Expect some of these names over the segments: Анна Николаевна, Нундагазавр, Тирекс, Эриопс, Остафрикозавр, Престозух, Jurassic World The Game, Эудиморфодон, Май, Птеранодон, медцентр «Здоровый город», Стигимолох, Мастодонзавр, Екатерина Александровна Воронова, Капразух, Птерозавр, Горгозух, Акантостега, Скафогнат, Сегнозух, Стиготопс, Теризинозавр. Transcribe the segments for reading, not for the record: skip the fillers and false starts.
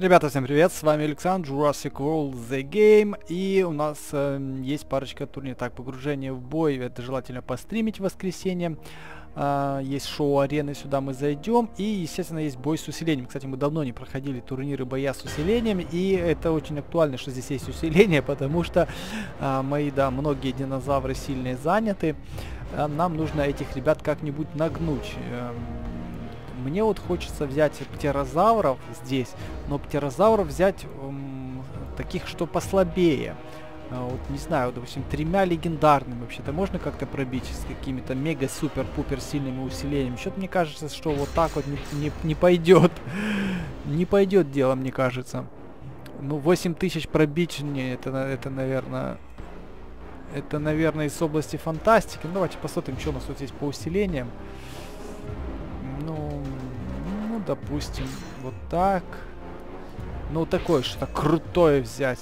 Ребята, всем привет, с вами Александр, Jurassic World The Game, и у нас есть парочка турниров. Так, погружение в бой, это желательно постримить в воскресенье. Есть шоу арены, сюда мы зайдем. И, естественно, есть бой с усилением. Кстати, мы давно не проходили турниры боя с усилением, и это очень актуально, что здесь есть усиление, потому что многие динозавры сильные заняты. Нам нужно этих ребят как-нибудь нагнуть. Мне вот хочется взять птерозавров здесь, но птерозавров взять таких, что послабее. Вот не знаю, допустим, 3 легендарными вообще-то можно как-то пробить с какими-то мега-супер-пупер сильными усилениями. Что-то мне кажется, что вот так вот не пойдет. Не пойдет дело, мне кажется. Ну, 8000 пробить, не, это наверное... Это, наверное, из области фантастики. Ну, давайте посмотрим, что у нас вот здесь по усилениям. Ну, допустим, вот так. Ну, такое что-то крутое взять.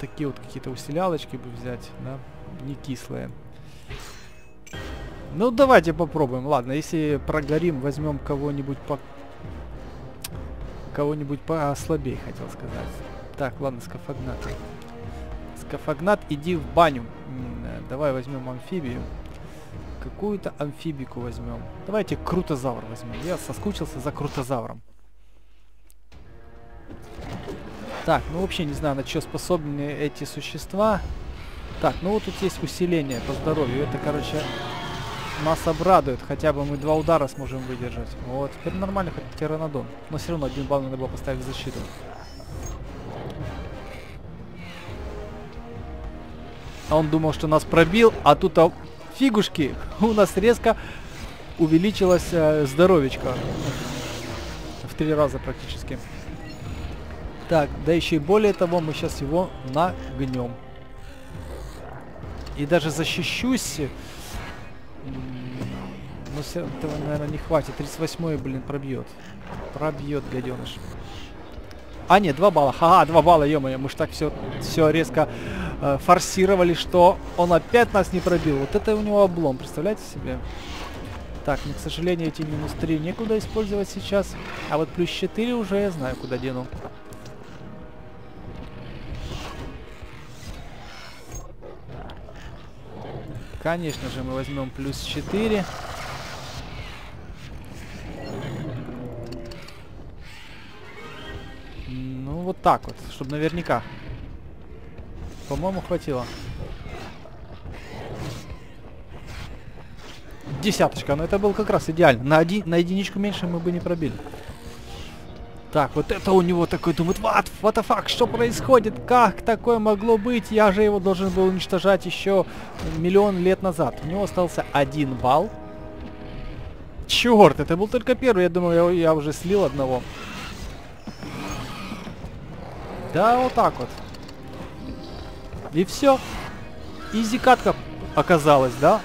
Такие вот какие-то усилялочки бы взять, да, не кислые. Ну, давайте попробуем. Ладно, если прогорим, возьмем кого-нибудь послабее, хотел сказать. Так, ладно, Скафогнат. Скафогнат, иди в баню. Давай возьмем амфибию. Какую-то амфибику возьмем. Давайте крутозавр возьмем. Я соскучился за крутозавром. Так, ну вообще не знаю, на что способны эти существа. Так, ну вот тут есть усиление по здоровью. Это, короче, нас обрадует. Хотя бы мы 2 удара сможем выдержать. Вот, теперь нормально, хоть птеранодон. Но все равно 1 балл надо было поставить в защиту. А он думал, что нас пробил, а тут фигушки. У нас резко увеличилось здоровечко. В 3 раза практически. Так, да еще и более того, мы сейчас его нагнем. И даже защищусь. Но все, этого, наверное, не хватит. 38-й, блин, пробьет. Пробьет, гаденыш. А, нет, 2 балла. Ха-ха, 2 балла, ё-моё. Мы ж так все резко форсировали, что он опять нас не пробил. Вот это у него облом, представляете себе? Так, ну, к сожалению, эти минус 3 некуда использовать сейчас. А вот плюс 4 уже я знаю, куда дену. Конечно же, мы возьмем плюс 4. Ну, вот так вот, чтобы наверняка. По-моему, хватило. Десяточка, но это был как раз идеально. На единичку меньше мы бы не пробили. Так, вот это у него такой думает, what the fuck, что происходит? Как такое могло быть? Я же его должен был уничтожать еще миллион лет назад. У него остался 1 балл. Черт, это был только первый, я думаю, я уже слил одного. Да, вот так вот. И все. Изи-катка оказалась, да?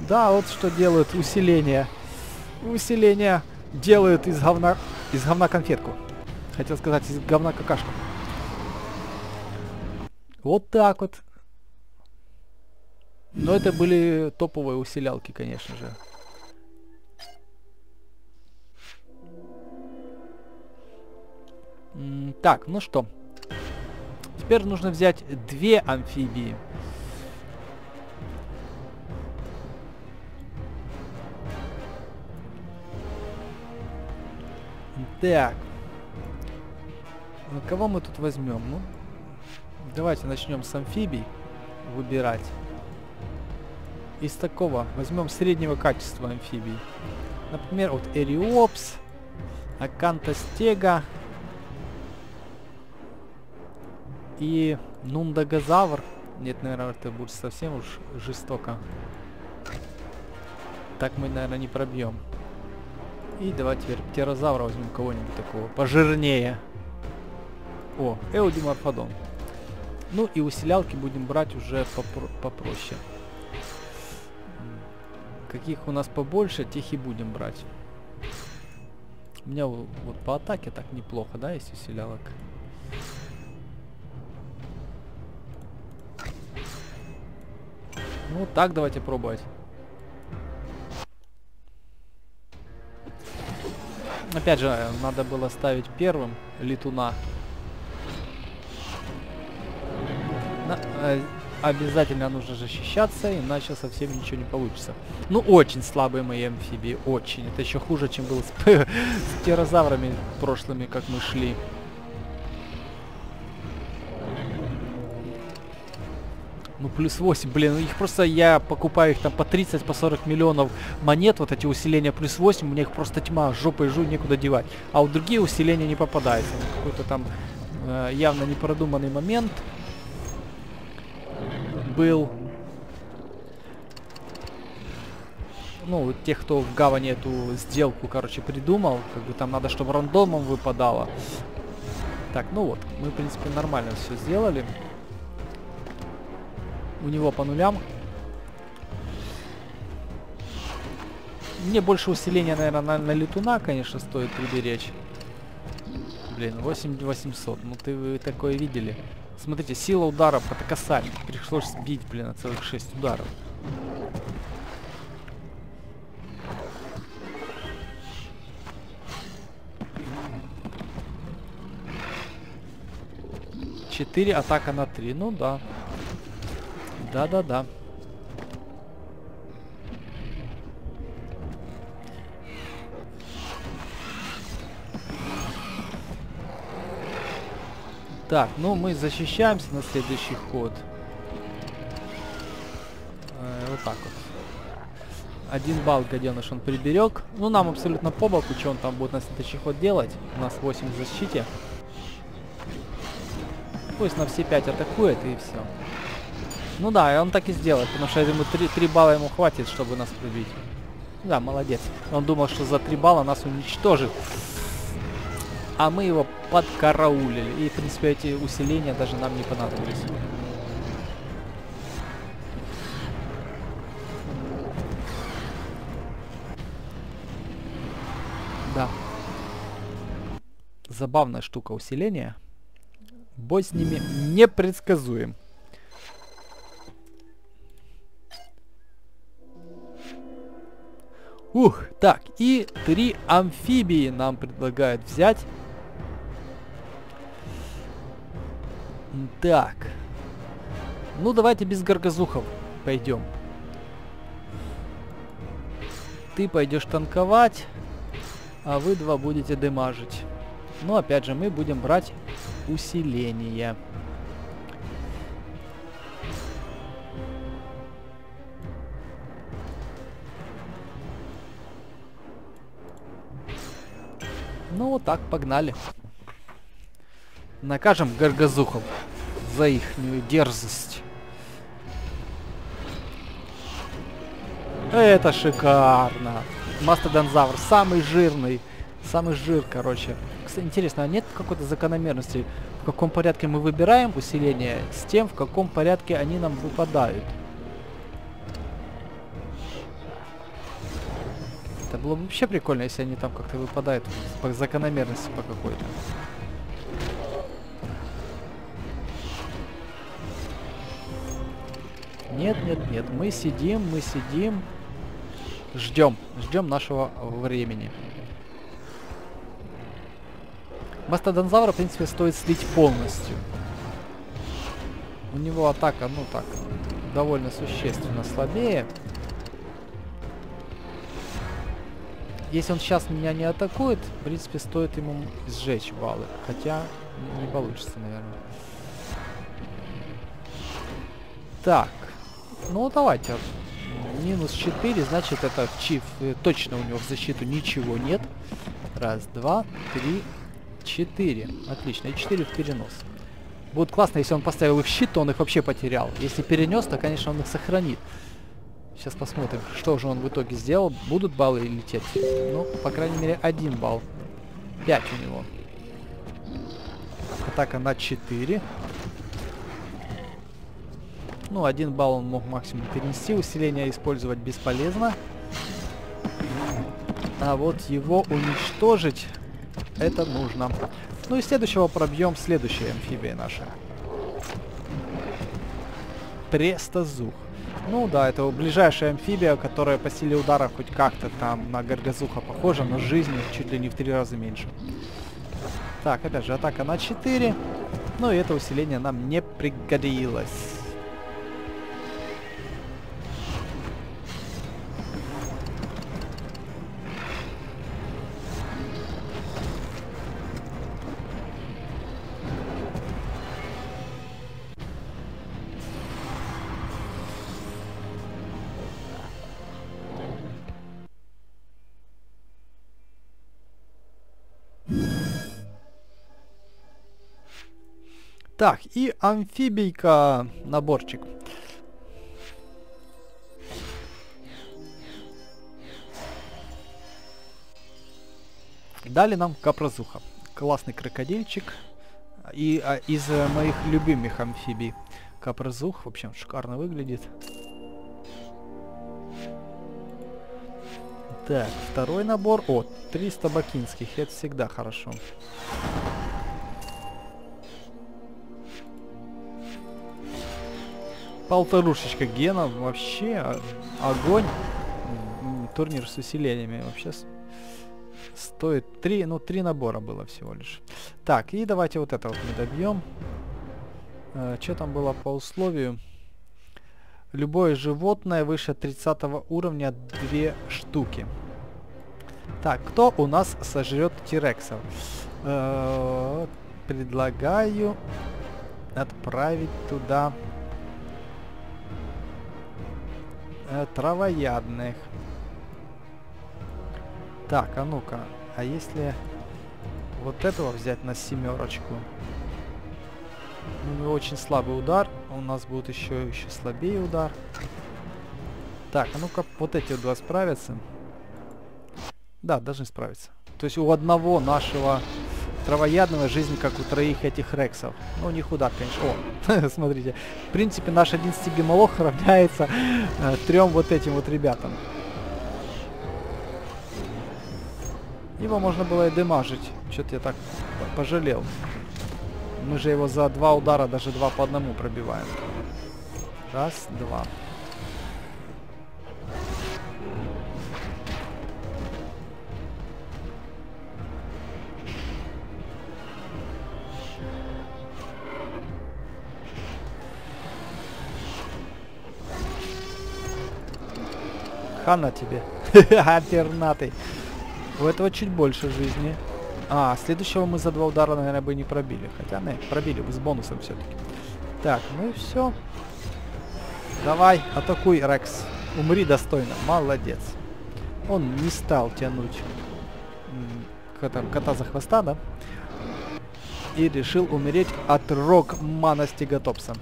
Да, вот что делают усиление. Усиление... Делают из говна конфетку. Хотел сказать, из говна какашку. Вот так вот. Но это были топовые усилялки, конечно же. Так, ну что. Теперь нужно взять 2 амфибии. Так, ну, кого мы тут возьмем? Ну, давайте начнем с амфибий выбирать. Из такого возьмем среднего качества амфибий. Например, вот Эриопс, Акантостега и Нундагазавр. Нет, наверное, это будет совсем уж жестоко. Так мы, наверное, не пробьем. И давайте теперь птерозавра возьмем кого-нибудь такого пожирнее. О, эудиморфодон. Ну и усилялки будем брать уже попроще. Каких у нас побольше, тех и будем брать. У меня вот по атаке так неплохо, да, есть усилялок. Ну так давайте пробовать. Опять же, надо было ставить первым летуна. Обязательно нужно защищаться, иначе совсем ничего не получится. Ну, очень слабые мои амфибии, очень. Это еще хуже, чем было с птерозаврами прошлыми, как мы шли. Ну, плюс 8, блин, их просто я покупаю их там по 30, по 40 миллионов монет, вот эти усиления плюс 8, у меня их просто тьма, жопой жуй, некуда девать. А у другие усиления не попадается. Какой-то там явно непродуманный момент был. Ну, тех, кто в гавани эту сделку, короче, придумал, как бы там надо, чтобы рандомом выпадало. Так, ну вот, мы, в принципе, нормально все сделали. У него по нулям. Мне больше усиления, наверное, на летуна, конечно, стоит приберечь. Блин, 8800. Ну, вы такое видели. Смотрите, сила удара по касаниям. Пришлось сбить, блин, на целых 6 ударов. Четыре, атака на 3. Ну да. Да-да-да. Так, ну мы защищаемся на следующий ход. Вот так вот. 1 балл, гаденыш, он приберег. Ну, нам абсолютно по боку, что он там будет на следующий ход делать. У нас 8 в защите. Пусть на все 5 атакует, и все. Ну да, и он так и сделает, потому что я думаю, 3 балла ему хватит, чтобы нас пробить. Да, молодец. Он думал, что за 3 балла нас уничтожит. А мы его подкараулили. И, в принципе, эти усиления даже нам не понадобились. Да. Забавная штука усиления. Бой с ними непредсказуем. Ух, так, и 3 амфибии нам предлагают взять. Так. Ну, давайте без горгозухов пойдем. Ты пойдешь танковать, а вы 2 будете дымажить. Но, опять же, мы будем брать усиление. Ну вот так, погнали. Накажем горгозухов за их дерзость. Это шикарно. Мастодонзавр самый жирный. Самый жир, короче. Кстати, интересно, а нет какой-то закономерности, в каком порядке мы выбираем усиление, с тем, в каком порядке они нам выпадают? Это было бы вообще прикольно, если они там как-то выпадают по закономерности по какой-то. Нет, нет, нет. Мы сидим. Ждем нашего времени. Мастодонзавра, в принципе, стоит слить полностью. У него атака, ну так, довольно существенно слабее. Если он сейчас меня не атакует, в принципе, стоит ему сжечь баллы. Хотя не получится, наверное. Так. Ну, давайте. Минус 4, значит, это чиф. Точно у него в защиту ничего нет. 1, 2, 3, 4. Отлично. И 4 в перенос. Будет классно, если он поставил их в щит, то он их вообще потерял. Если перенес, то, конечно, он их сохранит. Сейчас посмотрим, что же он в итоге сделал. Будут баллы лететь? Ну, по крайней мере, 1 балл. 5 у него. Атака на 4. Ну, 1 балл он мог максимум перенести. Усиление использовать бесполезно. А вот его уничтожить, это нужно. Ну и следующего пробьем, следующая амфибия наша. Престозух. Ну да, это ближайшая амфибия, которая по силе удара хоть как-то там на горгозуха похожа, но жизни чуть ли не в 3 раза меньше. Так, опять же, атака на 4. Ну и это усиление нам не пригодилось. Так, и амфибийка наборчик. Дали нам капразуха. Классный крокодильчик. И из моих любимых амфибий. Капразух, в общем, шикарно выглядит. Так, второй набор. О, 300 бакинских. Это всегда хорошо. Полторушечка гена, вообще огонь. Турнир с усилениями вообще стоит 3, ну 3 набора было всего лишь. Так, и давайте вот это вот мы добьем. Что там было по условию? Любое животное выше 30 уровня 2 штуки. Так, кто у нас сожрет тирексов? Предлагаю отправить туда... травоядных. Так, а ну-ка, а если вот этого взять на 7-ку? Ну, очень слабый удар, у нас будет еще слабее удар. Так, а ну-ка, вот эти 2 справятся. Да, должны справиться. То есть у одного нашего травоядного жизнь, как у 3 этих рексов. Ну, не худак, конечно. О, смотрите. В принципе, наш 1 стигимолох равняется 3 вот этим вот ребятам. Его можно было и дымажить. Что-то я так пожалел. Мы же его за 2 удара, даже 2 по одному пробиваем. Раз, два. Хана тебе. Пернатый. У этого чуть больше жизни. А, следующего мы за 2 удара, наверное, бы не пробили. Хотя, не, пробили бы с бонусом все-таки. Так, ну и все. Давай, атакуй, Рекс. Умри достойно. Молодец. Он не стал тянуть кота за хвоста, да? И решил умереть от рок-мана стиготопса.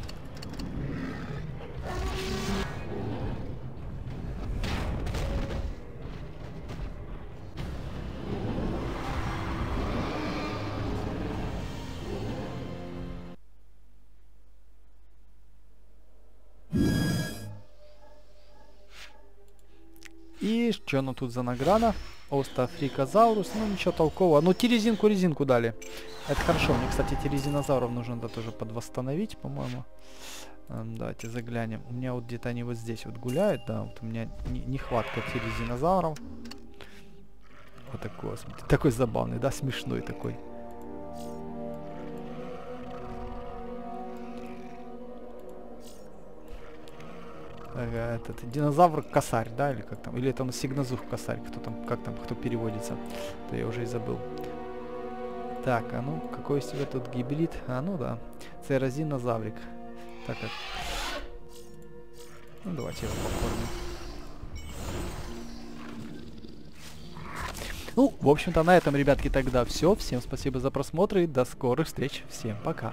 Что оно тут за награда? Остафрикозаврус. Ну, ничего толкового. Ну, резинку дали. Это хорошо. Мне, кстати, теризинозавров нужно тоже подвосстановить, по-моему. Давайте заглянем. У меня вот где-то они вот здесь вот гуляют. Да, вот у меня нехватка теризинозавров. Вот такой, смотрите. Такой забавный, да? Смешной такой. Этот динозавр косарь, да, или как там, или это он сегнозух косарь, кто там, как там, кто переводится, то я уже и забыл. Так, а ну какой из тебя тут гибрид? А ну да, церозинозаврик. Так как, ну давайте его покормим. Ну, в общем-то, на этом, ребятки, тогда все. Всем спасибо за просмотр и до скорых встреч. Всем пока.